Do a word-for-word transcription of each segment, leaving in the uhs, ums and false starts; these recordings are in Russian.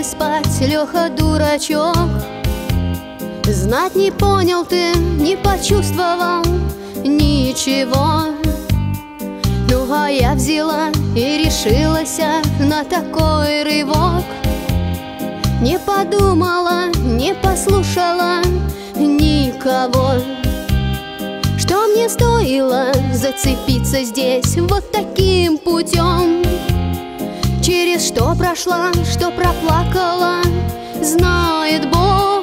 тобой спать, Леха, дурачок. Знать не понял ты, не почувствовал ничего. Ну а я взяла и решилась на такой рывок. Не подумала, не послушала никого. Что мне стоило зацепиться здесь вот таким путем? Через что прошла, что проплакала, знает Бог.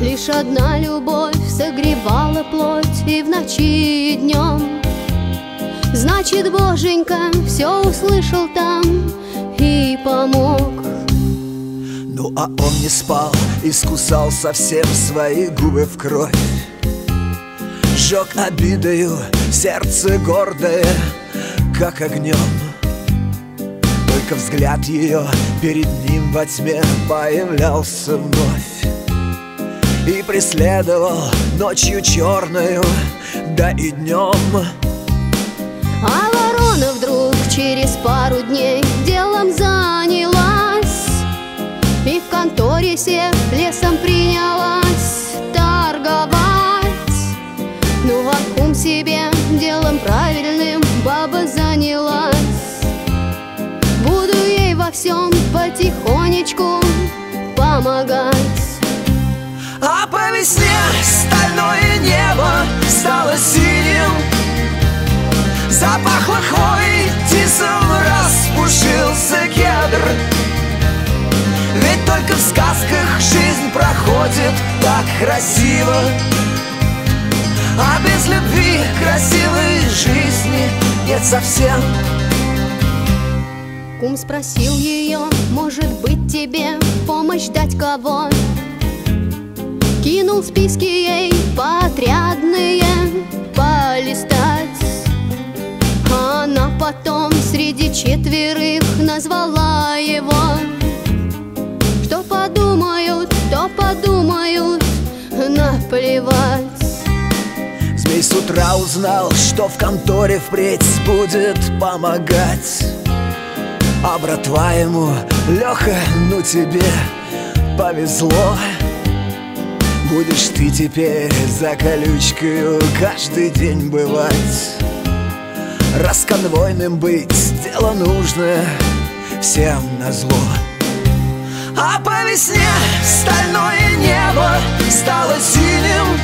Лишь одна любовь согревала плоть и в ночи, и днем. Значит, Боженька все услышал там и помог. Ну а он не спал, искусал совсем свои губы в кровь, жег обидою сердце гордое, как огнем. Только взгляд ее перед ним во тьме появлялся вновь и преследовал ночью черную, да и днем. А ворона вдруг через пару дней делом занялась и в конторе всех лесом принялась торговать. Ну а кум себе делом правильным баба занялась. Буду ей во всем потихонечку помогать. А по весне стальное небо стало синим, запахло хвоей, тисом распушился кедр. Ведь только в сказках жизнь проходит так красиво, а без любви красивой жизни нет совсем. Кум спросил ее, может быть, тебе помощь дать кого? Кинул списки ей поотрядные полистать. А она потом среди четверых назвала его. Что подумают, то подумают, наплевать. Змей с утра узнал, что в конторе впредь будет помогать. А братва ему: Леха, ну тебе повезло, будешь ты теперь за колючкою каждый день бывать. Расконвойным быть — дело нужное всем назло. А по весне стальное небо стало синим,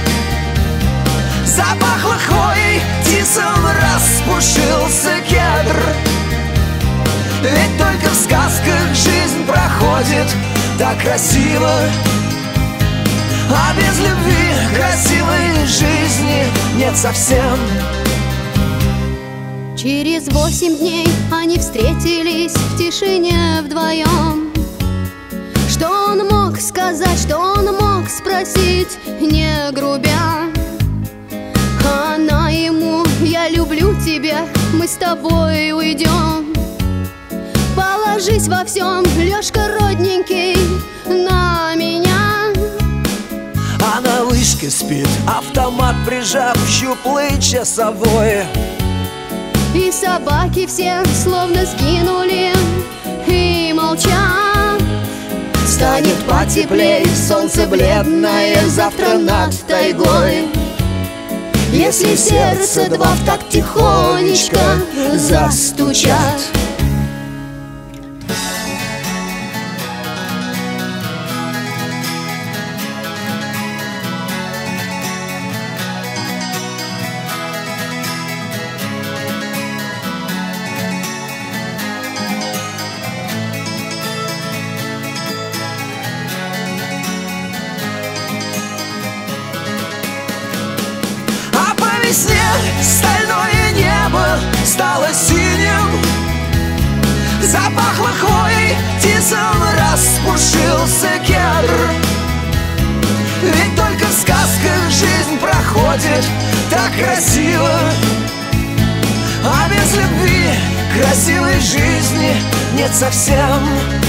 запахло хвоей, тисом распушился кедр. Ведь только в сказках жизнь проходит так красиво, а без любви красивой жизни нет совсем. Через восемь дней они встретились в тишине вдвоем. Что он мог сказать, что он мог спросить, не грубя? Она ему: я люблю тебя, мы с тобой уйдем. Положись во всем, Лешка родненький, на меня. А на вышке спит, автомат прижав, щуплый часовой. И собаки все словно сгинули и молчат. Станет потеплей, солнце бледное завтра над тайгой, если сердце два в такт тихонечко застучат. Стальное небо стало синим, запахло хвоей, тисом распушился кедр. Ведь только в сказках жизнь проходит так красиво, а без любви красивой жизни нет совсем.